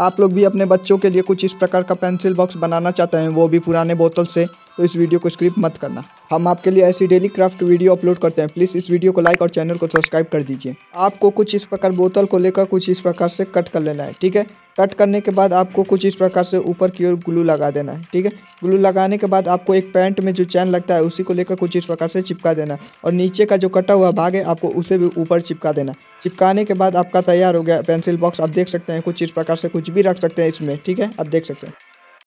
आप लोग भी अपने बच्चों के लिए कुछ इस प्रकार का पेंसिल बॉक्स बनाना चाहते हैं, वो भी पुराने बोतल से, तो इस वीडियो को स्किप मत करना। हम आपके लिए ऐसी डेली क्राफ्ट वीडियो अपलोड करते हैं। प्लीज़ इस वीडियो को लाइक और चैनल को सब्सक्राइब कर दीजिए। आपको कुछ इस प्रकार बोतल को लेकर कुछ इस प्रकार से कट कर लेना है, ठीक है। कट करने के बाद आपको कुछ इस प्रकार से ऊपर की ओर ग्लू लगा देना है, ठीक है। ग्लू लगाने के बाद आपको एक पैंट में जो चैन लगता है उसी को लेकर कुछ इस प्रकार से चिपका देना है, और नीचे का जो कटा हुआ भाग है आपको उसे भी ऊपर चिपका देना है। चिपकाने के बाद आपका तैयार हो गया पेंसिल बॉक्स। आप देख सकते हैं कुछ इस प्रकार से कुछ भी रख सकते हैं इसमें, ठीक है। आप देख सकते हैं।